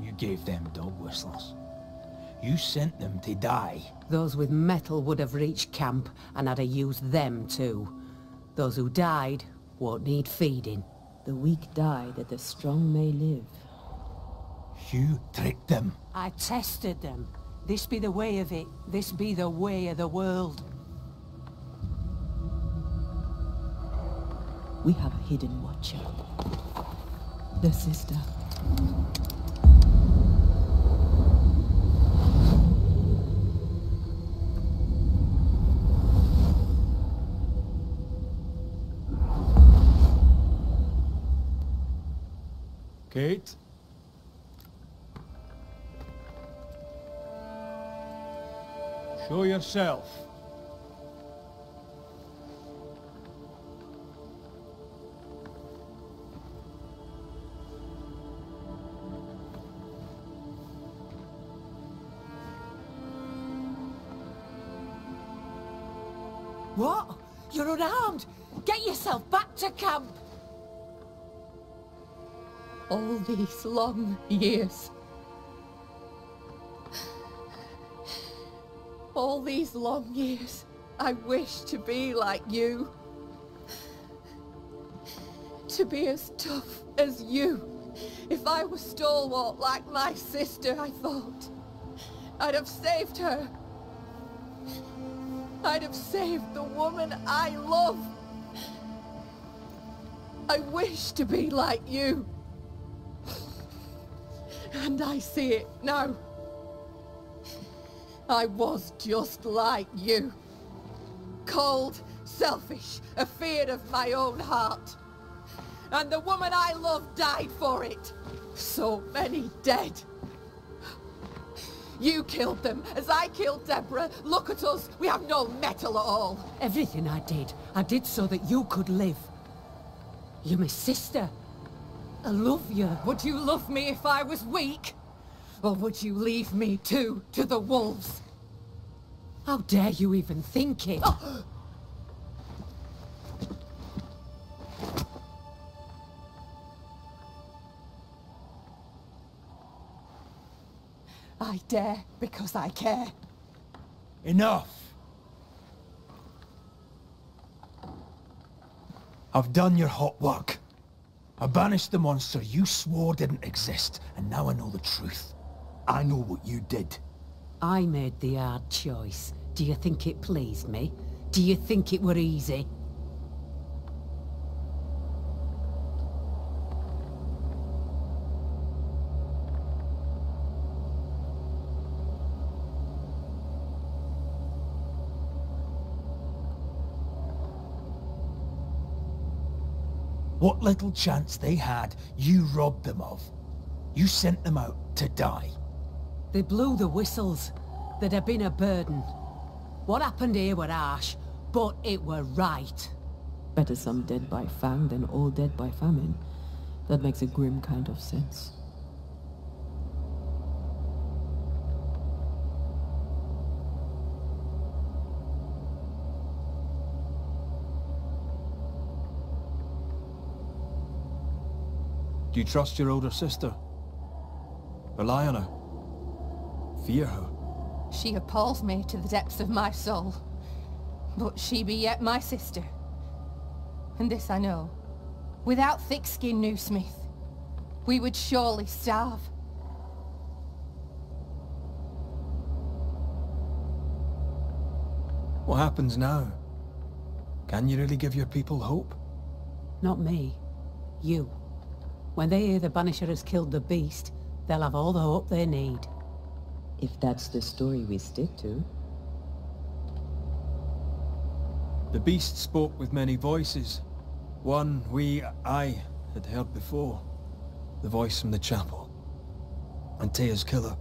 You gave them dog whistles. You sent them to die. Those with metal would have reached camp, and I'd have used them too. Those who died won't need feeding. The weak die that the strong may live. You tricked them. I tested them. This be the way of it. This be the way of the world. We have a hidden watcher. The sister. Kate? Show yourself. What? You're unarmed! Get yourself back to camp! All these long years. All these long years, I wish to be like you. To be as tough as you. If I was stalwart like my sister, I thought, I'd have saved her. I'd have saved the woman I love. I wish to be like you. And I see it now. I was just like you. Cold, selfish, afraid of my own heart. And the woman I loved died for it. So many dead. You killed them, as I killed Deborah. Look at us, we have no metal at all. Everything I did, I did so that you could live. You're my sister. I love you. Would you love me if I was weak? Or would you leave me too, to the wolves? How dare you even think it? Oh. I dare because I care. Enough! I've done your hot work. I banished the monster you swore didn't exist, and now I know the truth. I know what you did. I made the hard choice. Do you think it pleased me? Do you think it were easy? What little chance they had, you robbed them of. You sent them out to die. They blew the whistles. They'd have been a burden. What happened here were harsh, but it were right. Better some dead by fang than all dead by famine. That makes a grim kind of sense. Do you trust your older sister? Rely on her? Fear her? She appalls me to the depths of my soul. But she be yet my sister. And this I know. Without Thickskin Newsmith, we would surely starve. What happens now? Can you really give your people hope? Not me. You. When they hear the Banisher has killed the Beast, they'll have all the hope they need. If that's the story we stick to. The Beast spoke with many voices. One we, I, had heard before. The voice from the chapel. And Antea's killer.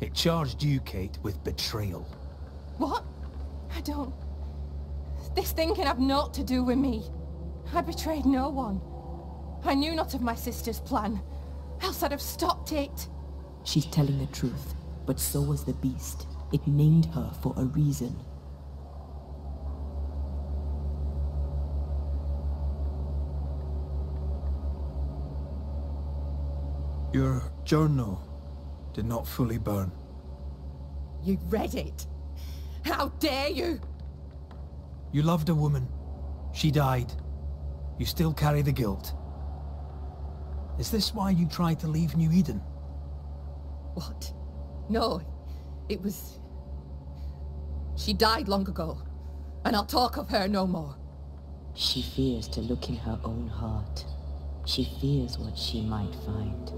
It charged you, Kate, with betrayal. What? I don't... This thing can have naught to do with me. I betrayed no one. I knew not of my sister's plan, else I'd have stopped it. She's telling the truth, but so was the Beast. It named her for a reason. Your journal did not fully burn. You read it? How dare you! You loved a woman. She died. You still carry the guilt. Is this why you tried to leave New Eden? What? No, it was... She died long ago, and I'll talk of her no more. She fears to look in her own heart. She fears what she might find.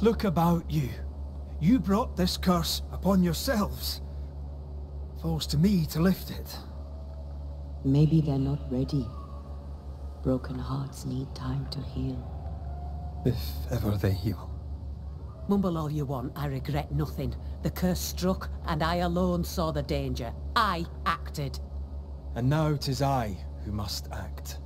Look about you. You brought this curse upon yourselves. Falls to me to lift it. Maybe they're not ready. Broken hearts need time to heal. If ever they heal. Mumble all you want, I regret nothing. The curse struck, and I alone saw the danger. I acted. And now 'tis I who must act.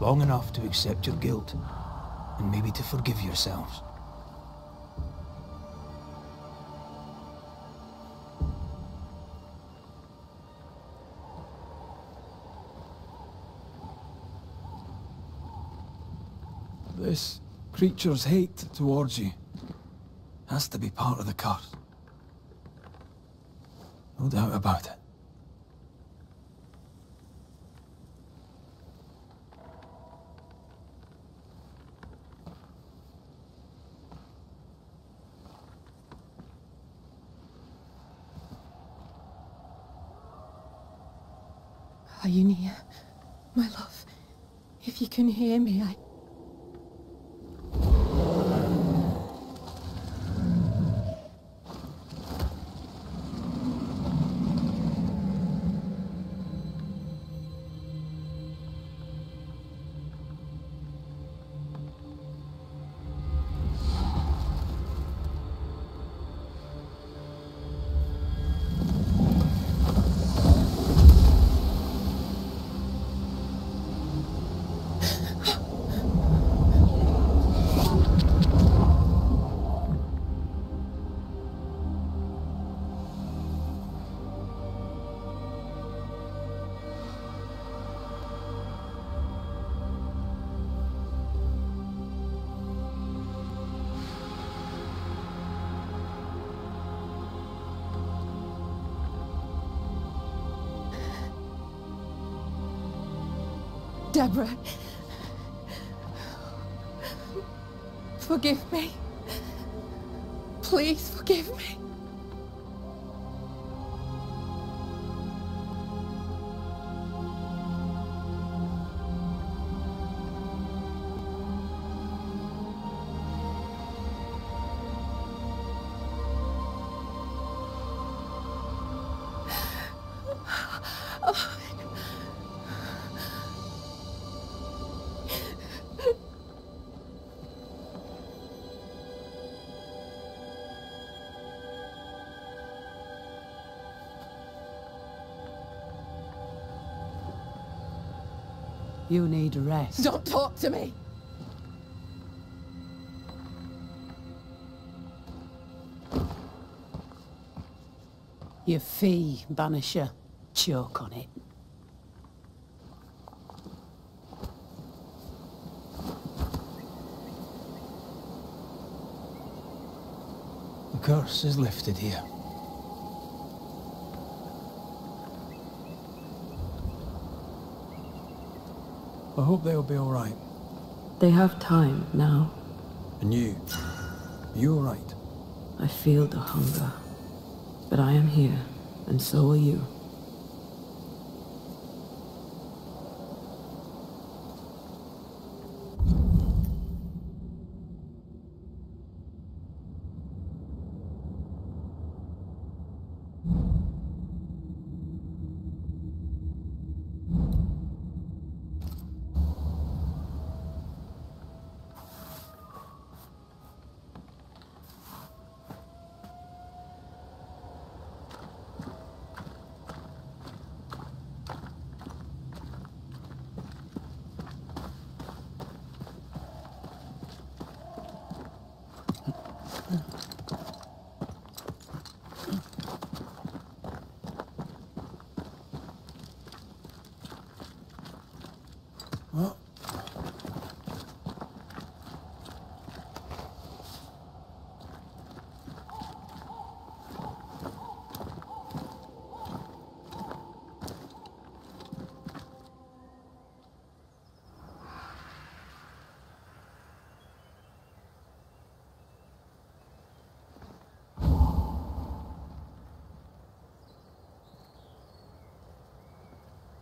Long enough to accept your guilt, and maybe to forgive yourselves. This creature's hate towards you has to be part of the curse. No doubt about it. Are you near? My love, if you can hear me, I... Deborah, forgive me. Please forgive me. You need rest. Don't talk to me! Your fee, Banisher. Choke on it. The curse is lifted here. I hope they'll be all right. They have time now. And you? Are you all right? I feel the hunger. But I am here, and so are you.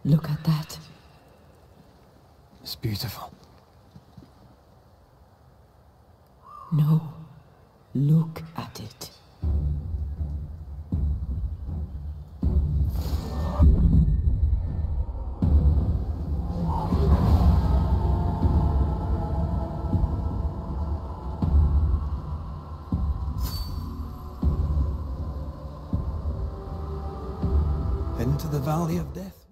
Look at that. It's beautiful. No, look at it. Into the Valley of Death.